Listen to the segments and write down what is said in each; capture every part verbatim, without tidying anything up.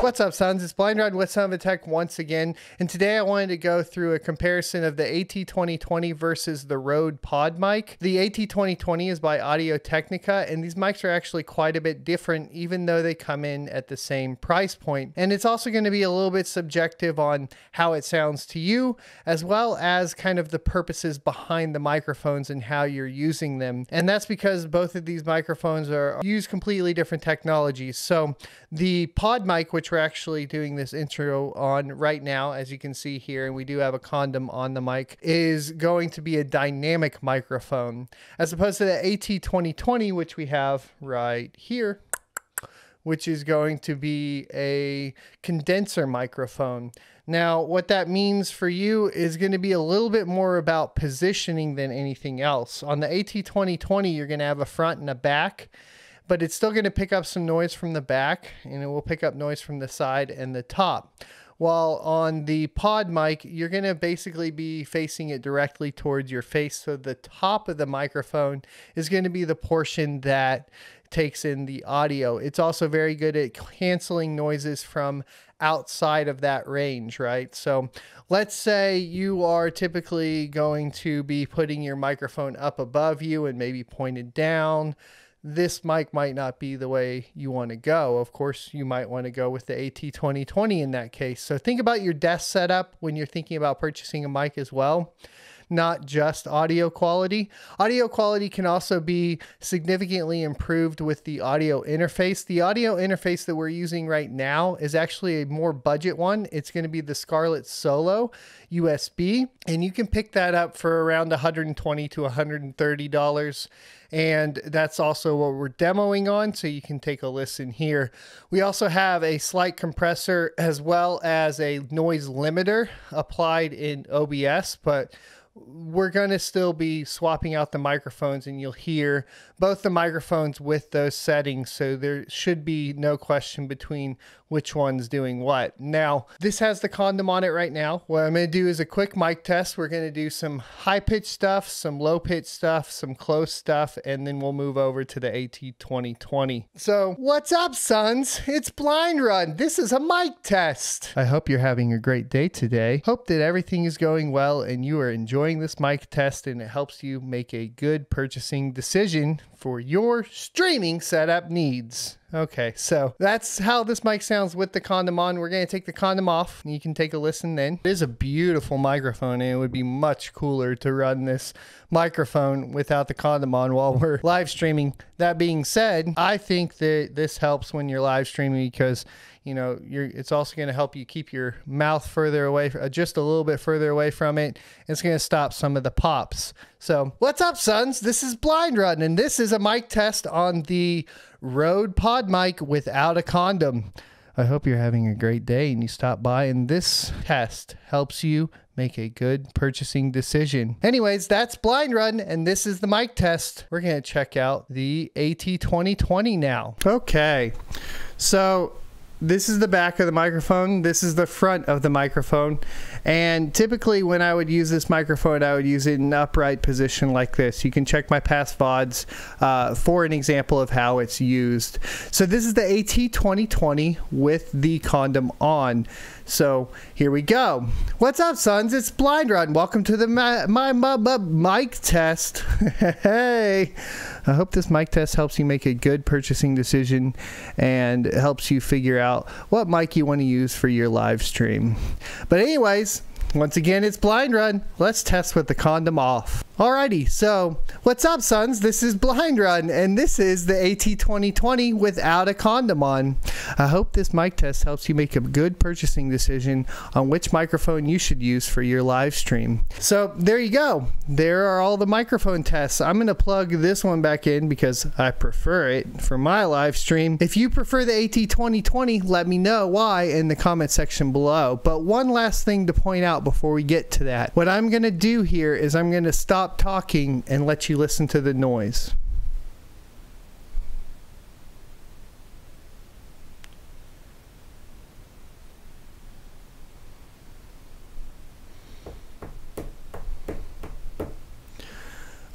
What's up, sons? It's Blind Rod with Son of a Tech once again, and today I wanted to go through a comparison of the A T twenty twenty versus the Rode PodMic. The A T twenty twenty is by Audio Technica, and these mics are actually quite a bit different, even though they come in at the same price point. And it's also going to be a little bit subjective on how it sounds to you, as well as kind of the purposes behind the microphones and how you're using them. And that's because both of these microphones are use completely different technologies. So the PodMic, which we're actually doing this intro on right now, as you can see here, and we do have a condom on the mic, is going to be a dynamic microphone, as opposed to the A T twenty twenty, which we have right here, which is going to be a condenser microphone. Now, what that means for you is going to be a little bit more about positioning than anything else. On the A T twenty twenty, you're going to have a front and a back, but it's still going to pick up some noise from the back, and it will pick up noise from the side and the top. While on the PodMic, you're going to basically be facing it directly towards your face. So the top of the microphone is going to be the portion that takes in the audio. It's also very good at canceling noises from outside of that range, right? So let's say you are typically going to be putting your microphone up above you and maybe pointed down. This mic might not be the way you want to go. Of course, you might want to go with the A T twenty twenty in that case. So think about your desk setup when you're thinking about purchasing a mic as well, not just audio quality. Audio quality can also be significantly improved with the audio interface. The audio interface that we're using right now is actually a more budget one. It's going to be the Scarlett Solo U S B, and you can pick that up for around one hundred twenty to one hundred thirty dollars. And that's also what we're demoing on, so you can take a listen here. We also have a slight compressor as well as a noise limiter applied in O B S, but we're going to still be swapping out the microphones, and you'll hear both the microphones with those settings. So there should be no question between which one's doing what. Now, this has the condom on it right now. What I'm going to do is a quick mic test. We're going to do some high pitch stuff, some low pitch stuff, some close stuff, and then we'll move over to the A T twenty twenty. So what's up, sons? It's Blind Run. This is a mic test. I hope you're having a great day today. Hope that everything is going well and you are enjoying this mic test, and it helps you make a good purchasing decision for your streaming setup needs. Okay, so that's how this mic sounds with the condom on. We're going to take the condom off, and you can take a listen then. It is a beautiful microphone, and it would be much cooler to run this microphone without the condom on while we're live streaming. That being said, I think that this helps when you're live streaming because, you know, you're, it's also going to help you keep your mouth further away, just a little bit further away from it. It's going to stop some of the pops. So what's up, sons? This is Blind Run, and this is a mic test on the Rode PodMic without a condom. I hope you're having a great day and you stop by, and this test helps you make a good purchasing decision. Anyways, that's Blind Run, and this is the mic test. We're going to check out the A T twenty twenty now. Okay, so this is the back of the microphone. This is the front of the microphone. And typically when I would use this microphone, I would use it in an upright position like this. You can check my past V O Ds uh, for an example of how it's used. So this is the A T twenty twenty with the condom on. So here we go. What's up, sons? It's Blind Rod. Welcome to the my, my, my, my mic test. Hey, I hope this mic test helps you make a good purchasing decision and helps you figure out Out what mic you want to use for your live stream. But anyways, once again, it's Blind Run. Let's test with the condom off. Alrighty, so what's up, sons? This is Blind Run, and this is the A T twenty twenty without a condom on. I hope this mic test helps you make a good purchasing decision on which microphone you should use for your live stream. So there you go. There are all the microphone tests. I'm going to plug this one back in because I prefer it for my live stream. If you prefer the A T twenty twenty, let me know why in the comment section below. But one last thing to point out before we get to that. What I'm going to do here is I'm going to stop talking and let you listen to the noise.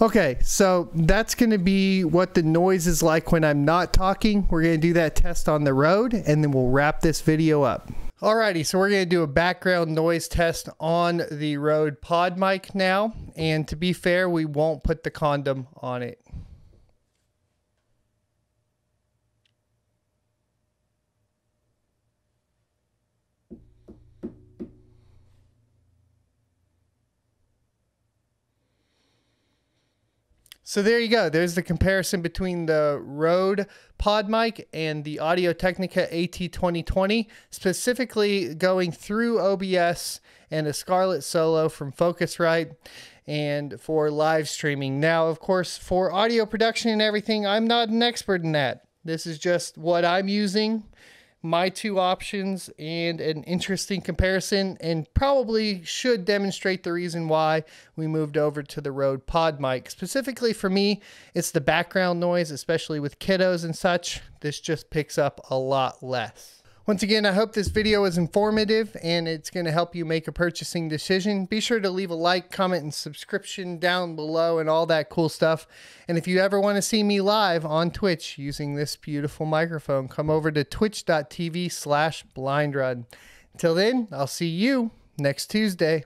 Okay, so that's going to be what the noise is like when I'm not talking. We're going to do that test on the Rode, and then we'll wrap this video up. Alrighty, so we're going to do a background noise test on the Rode PodMic now. And to be fair, we won't put the condom on it. So there you go. There's the comparison between the Rode PodMic and the Audio Technica A T twenty twenty, specifically going through O B S and a Scarlett Solo from Focusrite and for live streaming. Now, of course, for audio production and everything, I'm not an expert in that. This is just what I'm using, my two options, and an interesting comparison, and probably should demonstrate the reason why we moved over to the Rode PodMic. Specifically for me, it's the background noise, especially with kiddos and such. This just picks up a lot less. Once again, I hope this video was informative and it's going to help you make a purchasing decision. Be sure to leave a like, comment, and subscription down below and all that cool stuff. And if you ever want to see me live on Twitch using this beautiful microphone, come over to twitch dot t v slash blindrod. Until then, I'll see you next Tuesday.